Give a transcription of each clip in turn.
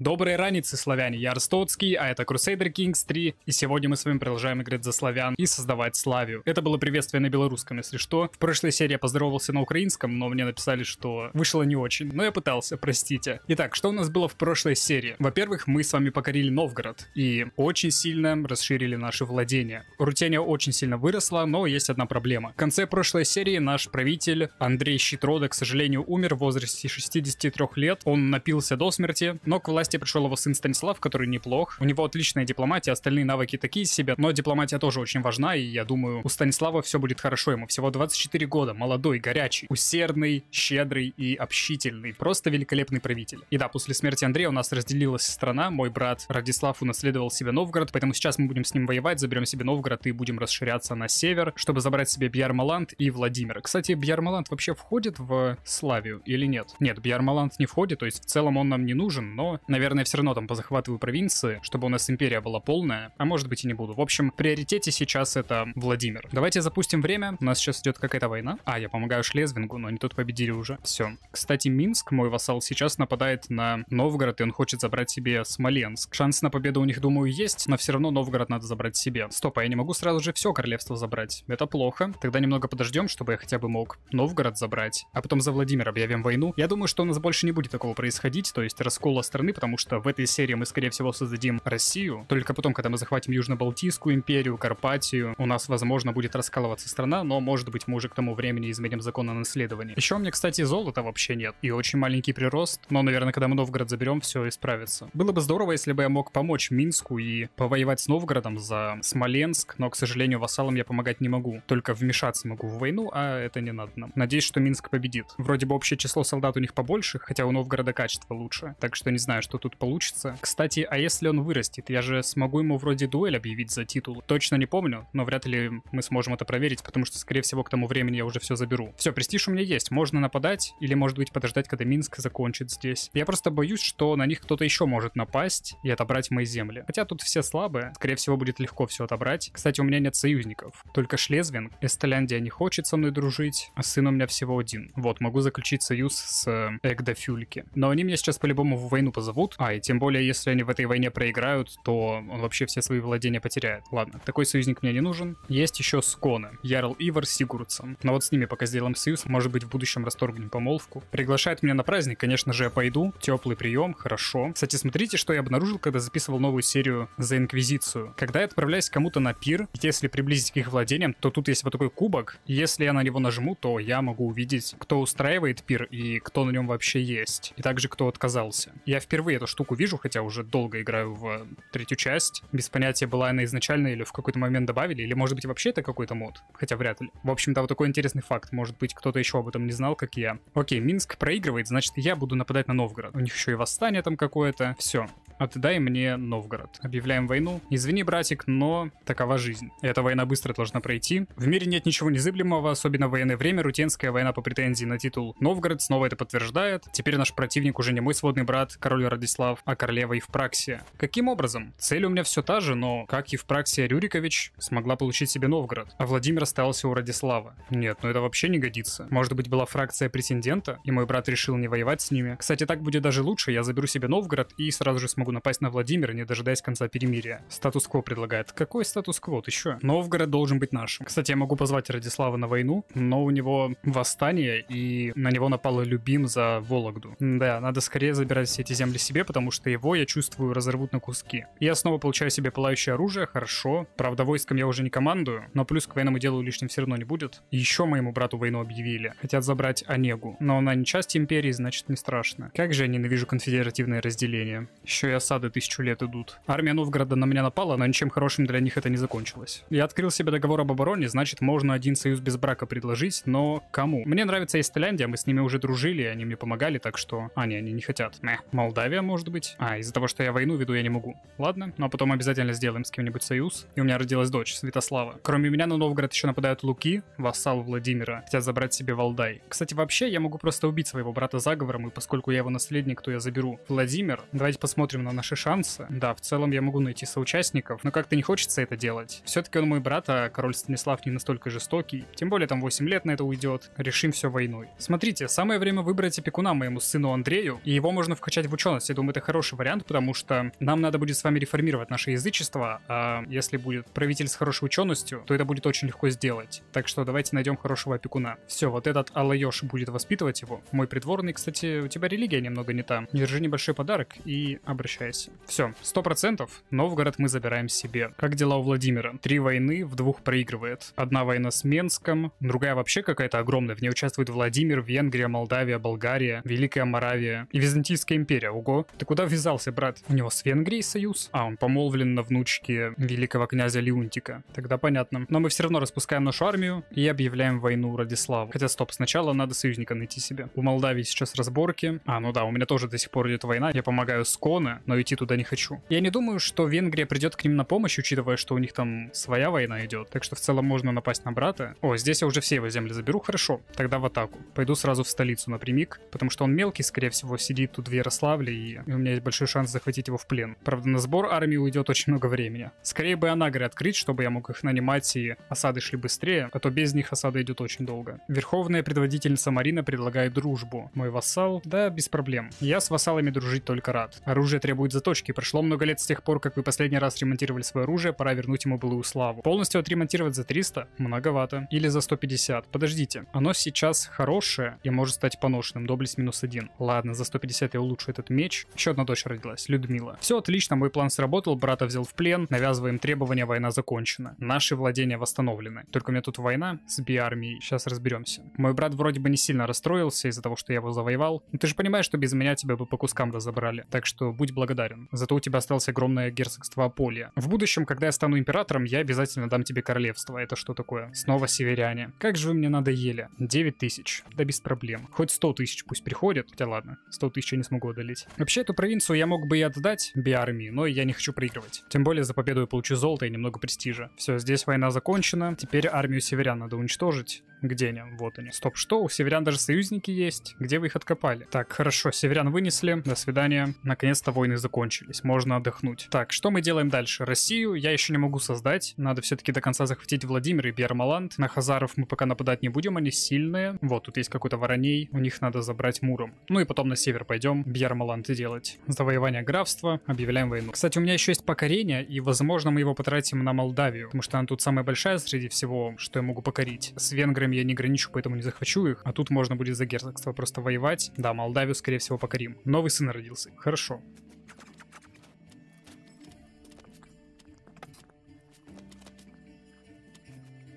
Добрые раницы, славяне, я Ростоцкий, а это Crusader Kings 3, и сегодня мы с вами продолжаем играть за славян и создавать Славию. Это было приветствие на белорусском, если что. В прошлой серии я поздоровался на украинском, но мне написали, что вышло не очень, но я пытался, простите. Итак, что у нас было в прошлой серии? Во-первых, мы с вами покорили Новгород и очень сильно расширили наши владения. Рутения очень сильно выросла, но есть одна проблема. В конце прошлой серии наш правитель Андрей Щитрода, к сожалению, умер в возрасте 63 лет. Он напился до смерти, но к власти пришел его сын Станислав, который неплох. У него отличная дипломатия, остальные навыки такие себе, но дипломатия тоже очень важна, и я думаю, у Станислава все будет хорошо. Ему всего 24 года, молодой, горячий, усердный, щедрый и общительный. Просто великолепный правитель. И да, после смерти Андрея у нас разделилась страна. Мой брат Радислав унаследовал себе Новгород, поэтому сейчас мы будем с ним воевать, заберем себе Новгород и будем расширяться на север, чтобы забрать себе Бьярмаланд и Владимир. Кстати, Бьярмаланд вообще входит в Славию или нет? Нет, Бьярмаланд не входит, то есть в целом он нам не нужен, но... Наверное, все равно там позахватываю провинции, чтобы у нас империя была полная, а может быть и не буду. В общем, в приоритете сейчас это Владимир. Давайте запустим время, у нас сейчас идет какая-то война. А, я помогаю Шлезвингу, но они тут победили уже. Все. Кстати, Минск, мой вассал, сейчас нападает на Новгород, и он хочет забрать себе Смоленск. Шанс на победу у них, думаю, есть, но все равно Новгород надо забрать себе. Стоп, а я не могу сразу же все королевство забрать. Это плохо. Тогда немного подождем, чтобы я хотя бы мог Новгород забрать, а потом за Владимир объявим войну. Я думаю, что у нас больше не будет такого происходить, то есть раскола страны, потому что в этой серии мы, скорее всего, создадим Россию. Только потом, когда мы захватим Южно-Балтийскую империю, Карпатию, у нас, возможно, будет раскалываться страна, но, может быть, мы уже к тому времени изменим закон о наследовании. Еще у меня, кстати, золота вообще нет, и очень маленький прирост, но, наверное, когда мы Новгород заберем, все исправится. Было бы здорово, если бы я мог помочь Минску и повоевать с Новгородом за Смоленск, но, к сожалению, вассалам я помогать не могу, только вмешаться могу в войну, а это не надо нам. Надеюсь, что Минск победит. Вроде бы общее число солдат у них побольше, хотя у Новгорода качество лучше, так что не знаю, что тут получится. Кстати, а если он вырастет? Я же смогу ему вроде дуэль объявить за титул. Точно не помню, но вряд ли мы сможем это проверить, потому что, скорее всего, к тому времени я уже все заберу. Все, престиж у меня есть. Можно нападать или, может быть, подождать, когда Минск закончит здесь. Я просто боюсь, что на них кто-то еще может напасть и отобрать мои земли. Хотя тут все слабые. Скорее всего, будет легко все отобрать. Кстати, у меня нет союзников. Только Шлезвинг. Эстляндия не хочет со мной дружить, а сын у меня всего один. Вот, могу заключить союз с Эгдафюльки. Но они меня сейчас по-любому в войну позовут, а и тем более, если они в этой войне проиграют, то он вообще все свои владения потеряет. Ладно, такой союзник мне не нужен. Есть еще Сконы, ярл Ивар Сигурдссон, но вот с ними пока сделаем союз, может быть, в будущем расторгнем помолвку. Приглашает меня на праздник, конечно же, я пойду. Теплый прием, хорошо. Кстати, смотрите, что я обнаружил, когда записывал новую серию за Инквизицию. Когда я отправляюсь кому-то на пир, если приблизить к их владениям, то тут есть вот такой кубок, если я на него нажму, то я могу увидеть, кто устраивает пир и кто на нем вообще есть, и также кто отказался. Я впервые эту штуку вижу, хотя уже долго играю в третью часть. Без понятия, была она изначально или в какой-то момент добавили, или, может быть, вообще это какой-то мод. Хотя вряд ли. В общем-то, вот такой интересный факт. Может быть, кто-то еще об этом не знал, как я. Окей, Минск проигрывает, значит, я буду нападать на Новгород. У них еще и восстание там какое-то. Все. Отдай мне Новгород. Объявляем войну. Извини, братик, но такова жизнь. Эта война быстро должна пройти. В мире нет ничего незыблемого, особенно в военное время. Рутенская война по претензии на титул Новгород снова это подтверждает. Теперь наш противник уже не мой сводный брат, король Радислав, а королева Евпраксия. Каким образом? Цель у меня все та же, но как Евпраксия Рюрикович смогла получить себе Новгород, а Владимир остался у Радислава? Нет, ну это вообще не годится. Может быть, была фракция претендента, и мой брат решил не воевать с ними. Кстати, так будет даже лучше, я заберу себе Новгород и сразу же смогу напасть на Владимира, не дожидаясь конца перемирия. Статус-кво предлагает. Какой статус-кво? Ты еще? Новгород должен быть нашим. Кстати, я могу позвать Радислава на войну, но у него восстание, и на него напала Любим за Вологду. Да, надо скорее забирать себе эти земли себе, потому что его, я чувствую, разорвут на куски. Я снова получаю себе пылающее оружие, хорошо. Правда, войском я уже не командую, но плюс к военному делу лишним все равно не будет. Еще моему брату войну объявили. Хотят забрать Онегу, но она не часть империи, значит, не страшно. Как же я ненавижу конфедеративное разделение. Еще и осады 1000 лет идут. Армия Новгорода на меня напала, но ничем хорошим для них это не закончилось. Я открыл себе договор об обороне, значит, можно один союз без брака предложить, но кому? Мне нравится Эстляндия, мы с ними уже дружили, они мне помогали, так что... А, не, они не хотят. Молдавия, может быть? А, из-за того, что я войну веду, я не могу. Ладно, но потом обязательно сделаем с кем-нибудь союз. И у меня родилась дочь, Святослава. Кроме меня на Новгород еще нападают Луки, вассал Владимира. Хотят забрать себе Валдай. Кстати, вообще, я могу просто убить своего брата заговором, и поскольку я его наследник, то я заберу Владимир. Давайте посмотрим на на наши шансы. Да, в целом я могу найти соучастников, но как-то не хочется это делать. Все-таки он мой брат, а король Станислав не настолько жестокий. Тем более там 8 лет на это уйдет. Решим все войной. Смотрите, самое время выбрать опекуна моему сыну Андрею, и его можно вкачать в ученость. Я думаю, это хороший вариант, потому что нам надо будет с вами реформировать наше язычество, а если будет правитель с хорошей ученостью, то это будет очень легко сделать. Так что давайте найдем хорошего опекуна. Все, вот этот Алла-Йош будет воспитывать его. Мой придворный, кстати, у тебя религия немного не та. Держи небольшой подарок и обращайся. Все, 100%. Новгород мы забираем себе. Как дела у Владимира? 3 войны, в 2 проигрывает. 1 война с Менском, другая вообще какая-то огромная. В ней участвует Владимир, Венгрия, Молдавия, Болгария, Великая Моравия и Византийская империя. Ого, ты куда ввязался, брат? У него с Венгрией союз? А, он помолвлен на внучке великого князя Леунтика. Тогда понятно. Но мы все равно распускаем нашу армию и объявляем войну Радиславу. Хотя стоп, сначала надо союзника найти себе. У Молдавии сейчас разборки. А, ну да, у меня тоже до сих пор идет война. Я помогаю Сконы, но идти туда не хочу. Я не думаю, что Венгрия придет к ним на помощь, учитывая, что у них там своя война идет. Так что в целом можно напасть на брата. О, здесь я уже все его земли заберу, хорошо. Тогда в атаку. Пойду сразу в столицу напрямик, потому что он мелкий, скорее всего, сидит тут в Ярославле, и у меня есть большой шанс захватить его в плен. Правда, на сбор армии уйдет очень много времени. Скорее бы анагры открыть, чтобы я мог их нанимать, и осады шли быстрее, а то без них осада идет очень долго. Верховная предводительница Марина предлагает дружбу. Мой вассал? Да, без проблем. Я с вассалами дружить только рад. Оружие требует заточки. Прошло много лет с тех пор, как вы последний раз ремонтировали свое оружие, пора вернуть ему былую славу. Полностью отремонтировать за 300? Многовато. Или за 150. Подождите, оно сейчас хорошее и может стать поношенным. Доблесть -1. Ладно, за 150 я улучшу этот меч. Еще одна дочь родилась, Людмила. Все отлично, мой план сработал, брата взял в плен, навязываем требования, война закончена. Наши владения восстановлены. Только у меня тут война с Бьярмией, сейчас разберемся. Мой брат вроде бы не сильно расстроился из-за того, что я его завоевал. Но ты же понимаешь, что без меня тебя бы по кускам разобрали. Так что будь благодарен. Зато у тебя осталось огромное герцогство Аполья. В будущем, когда я стану императором, я обязательно дам тебе королевство. Это что такое? Снова северяне. Как же вы мне надоели. 9000. Да без проблем. Хоть 100 тысяч пусть приходят. Хотя ладно, 100 тысяч я не смогу одолеть. Вообще эту провинцию я мог бы и отдать Бьярмии, но я не хочу проигрывать. Тем более за победу я получу золото и немного престижа. Все, здесь война закончена. Теперь армию северян надо уничтожить. Где они? Вот они. Стоп, что? У северян даже союзники есть. Где вы их откопали? Так, хорошо, северян вынесли. До свидания. Наконец-то войны закончились. Можно отдохнуть. Так, что мы делаем дальше? Россию я еще не могу создать. Надо все-таки до конца захватить Владимир и Бьярмаланд. На хазаров мы пока нападать не будем, они сильные. Вот, тут есть какой-то вороней. У них надо забрать Муром. Ну и потом на север пойдем Бьярмаланд делать. Завоевание графства. Объявляем войну. Кстати, у меня еще есть покорение, и возможно мы его потратим на Молдавию, потому что она тут самая большая среди всего, что я могу покорить. С венграми я не граничу, поэтому не захвачу их. А тут можно будет за герцогство просто воевать. Да, Молдавию, скорее всего, покорим. Новый сын родился. Хорошо.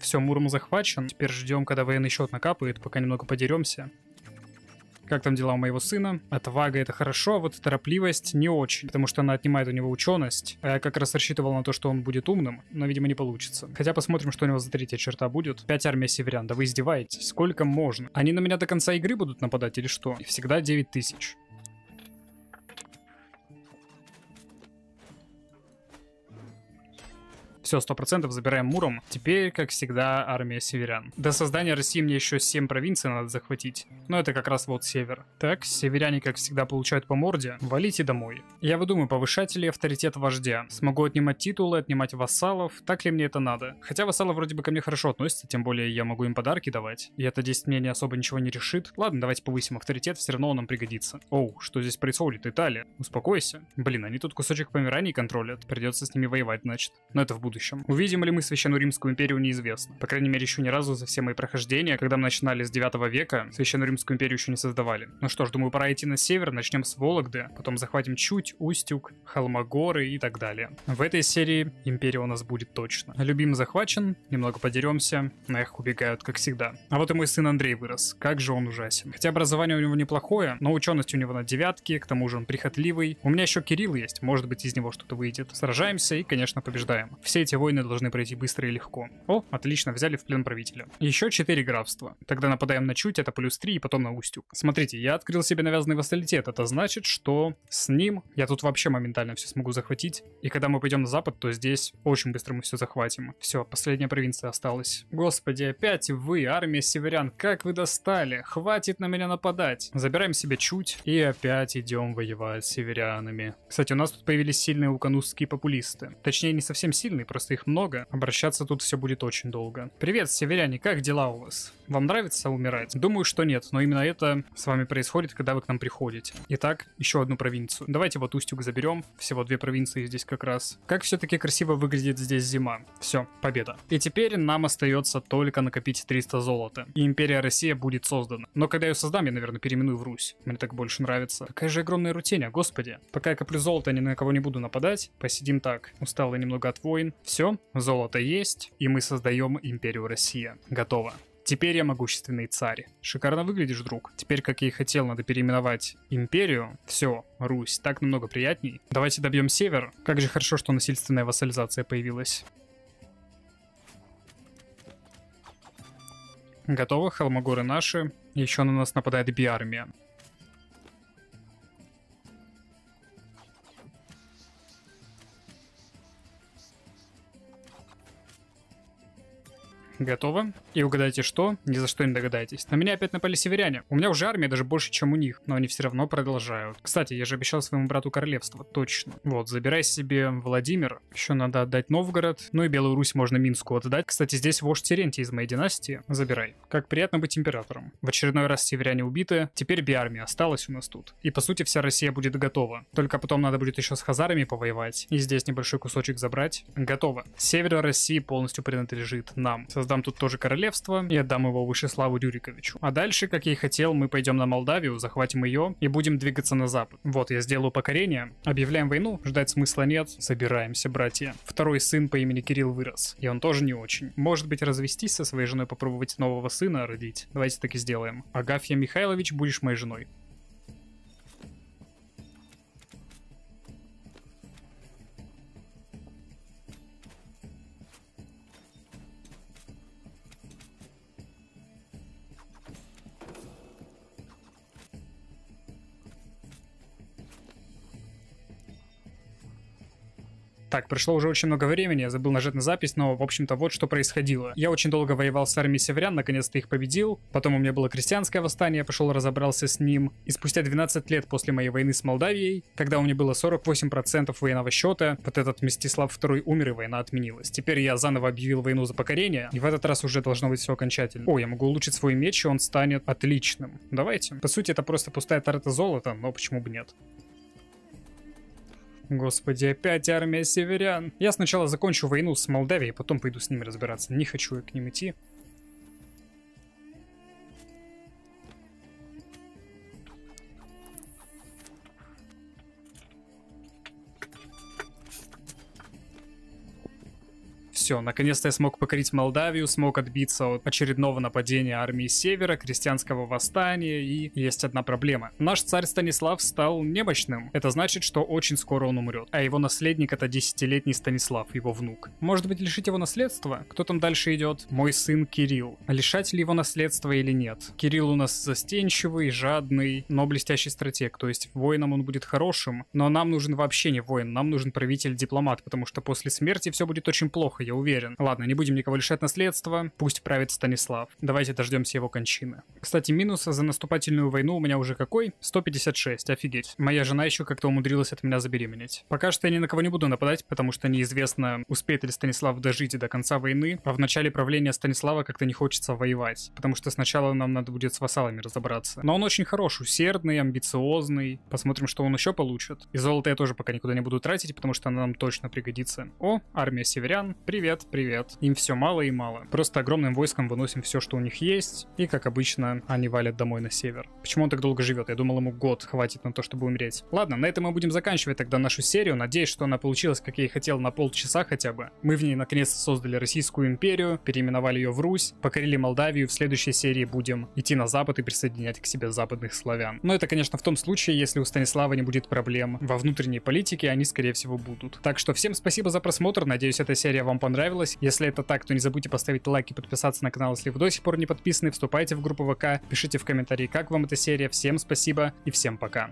Все, Муром захвачен. Теперь ждем, когда военный счет накапает, пока немного подеремся. Как там дела у моего сына? Отвага — это хорошо, а вот торопливость не очень, потому что она отнимает у него ученость. А я как раз рассчитывал на то, что он будет умным, но, видимо, не получится. Хотя посмотрим, что у него за 3-я черта будет. 5 армия северян, да вы издеваетесь. Сколько можно? Они на меня до конца игры будут нападать или что? И всегда 9000. Все, 100% забираем Муром. Теперь, как всегда, армия северян. До создания России мне еще 7 провинций надо захватить. Но это как раз вот север. Так, северяне, как всегда, получают по морде. Валите домой. Я выдумаю, повышать ли авторитет вождя. Смогу отнимать титулы, отнимать вассалов. Так ли мне это надо? Хотя вассалы вроде бы ко мне хорошо относятся, тем более я могу им подарки давать. И это 10 мне не особо ничего не решит. Ладно, давайте повысим авторитет, все равно он нам пригодится. Оу, что здесь происходит? Италия. Успокойся. Блин, они тут кусочек Померании контролят. Придется с ними воевать, значит. Но это в будущем. Увидим ли мы Священную Римскую империю, неизвестно. По крайней мере, еще ни разу за все мои прохождения, когда мы начинали с 9 века, Священную Римскую империю еще не создавали. Ну что ж, думаю, пора идти на север, начнем с Вологды, потом захватим Чуть, Устюг, Холмогоры и так далее. В этой серии империя у нас будет точно. Любим захвачен, немного подеремся, на их убегают, как всегда. А вот и мой сын Андрей вырос, как же он ужасен. Хотя образование у него неплохое, но ученость у него на 9, к тому же он прихотливый. У меня еще Кирилл есть, может быть, из него что-то выйдет. Сражаемся и, конечно, побеждаем. Все эти войны должны пройти быстро и легко. О, отлично, взяли в плен правителя. Еще 4 графства. Тогда нападаем на Чуть, это плюс 3, и потом на Устюг. Смотрите, я открыл себе навязанный вассалитет. Это значит, что с ним я тут вообще моментально все смогу захватить. И когда мы пойдем на запад, то здесь очень быстро мы все захватим. Все, последняя провинция осталась. Господи, опять вы, армия северян, как вы достали. Хватит на меня нападать. Забираем себе Чуть и опять идем воевать с северянами. Кстати, у нас тут появились сильные уканусские популисты. Точнее, не совсем сильные, просто их много. Обращаться тут все будет очень долго. Привет, северяне, как дела у вас? Вам нравится умирать? Думаю, что нет, но именно это с вами происходит, когда вы к нам приходите. Итак, еще одну провинцию. Давайте вот Устюг заберем. Всего 2 провинции здесь как раз. Как все-таки красиво выглядит здесь зима. Все, победа. И теперь нам остается только накопить 300 золота. И империя Россия будет создана. Но когда ее создам, я, наверное, переименую в Русь. Мне так больше нравится. Какая же огромная Рутения, господи. Пока я коплю золото, ни на кого не буду нападать. Посидим так. Устал я немного от войн. Все, золото есть. И мы создаем империю Россия. Готово. Теперь я могущественный царь. Шикарно выглядишь, друг. Теперь, как я и хотел, надо переименовать империю. Все, Русь. Так намного приятней. Давайте добьем север. Как же хорошо, что насильственная вассализация появилась. Готово, холмогоры наши. Еще на нас нападает Бьярмия. Готово. И угадайте что? Ни за что не догадаетесь. На меня опять напали северяне. У меня уже армия даже больше, чем у них. Но они все равно продолжают. Кстати, я же обещал своему брату королевство. Точно. Вот, забирай себе Владимир. Еще надо отдать Новгород. Ну и Белую Русь можно Минску отдать. Кстати, здесь вождь Терентий из моей династии. Забирай. Как приятно быть императором. В очередной раз северяне убиты. Теперь Бьярмия осталась у нас тут. И по сути вся Россия будет готова. Только потом надо будет еще с хазарами повоевать. И здесь небольшой кусочек забрать. Готово. Север России полностью принадлежит нам. Создам тут тоже королевство и отдам его Вышеславу Рюриковичу. А дальше, как я и хотел, мы пойдем на Молдавию, захватим ее и будем двигаться на запад. Вот, я сделаю покорение. Объявляем войну, ждать смысла нет. Собираемся, братья. Второй сын по имени Кирилл вырос. И он тоже не очень. Может быть, развестись со своей женой, попробовать нового сына родить. Давайте так и сделаем. Агафья Михайлович, будешь моей женой. Так, прошло уже очень много времени, я забыл нажать на запись, но, в общем-то, вот что происходило. Я очень долго воевал с армией северян, наконец-то их победил. Потом у меня было крестьянское восстание, я пошел разобрался с ним. И спустя 12 лет после моей войны с Молдавией, когда у меня было 48% военного счета, вот этот Мстислав II умер, и война отменилась. Теперь я заново объявил войну за покорение, и в этот раз уже должно быть все окончательно. О, я могу улучшить свой меч, и он станет отличным. Давайте. По сути, это просто пустая тарта золота, но почему бы нет? Господи, опять армия северян. Я сначала закончу войну с Молдавией, потом пойду с ними разбираться. Не хочу я к ним идти. Все, наконец-то я смог покорить Молдавию, смог отбиться от очередного нападения армии Севера, крестьянского восстания, и есть одна проблема. Наш царь Станислав стал немощным. Это значит, что очень скоро он умрет. А его наследник — это 10-летний Станислав, его внук. Может быть, лишить его наследства? Кто там дальше идет? Мой сын Кирилл. Лишать ли его наследства или нет? Кирилл у нас застенчивый, жадный, но блестящий стратег. То есть воином он будет хорошим, но нам нужен вообще не воин, нам нужен правитель-дипломат, потому что после смерти все будет очень плохо, я уверен. Ладно, не будем никого лишать наследства, пусть правит Станислав. Давайте дождемся его кончины. Кстати, минус за наступательную войну у меня уже какой? 156, офигеть. Моя жена еще как-то умудрилась от меня забеременеть. Пока что я ни на кого не буду нападать, потому что неизвестно, успеет ли Станислав дожить до конца войны, а в начале правления Станислава как-то не хочется воевать, потому что сначала нам надо будет с вассалами разобраться. Но он очень хорош, усердный, амбициозный. Посмотрим, что он еще получит. И золото я тоже пока никуда не буду тратить, потому что оно нам точно пригодится. О, армия северян, привет. Привет, привет. Им все мало и мало. Просто огромным войском выносим все, что у них есть. И, как обычно, они валят домой на север. Почему он так долго живет? Я думал, ему год хватит на то, чтобы умереть. Ладно, на этом мы будем заканчивать тогда нашу серию. Надеюсь, что она получилась, как я и хотел, на полчаса хотя бы. Мы в ней наконец-то создали Российскую империю, переименовали ее в Русь, покорили Молдавию. В следующей серии будем идти на запад и присоединять к себе западных славян. Но это, конечно, в том случае, если у Станислава не будет проблем. Во внутренней политике они, скорее всего, будут. Так что всем спасибо за просмотр. Надеюсь, эта серия вам понравилась. Если это так, то не забудьте поставить лайк и подписаться на канал, если вы до сих пор не подписаны. Вступайте в группу ВК, пишите в комментарии, как вам эта серия. Всем спасибо и всем пока.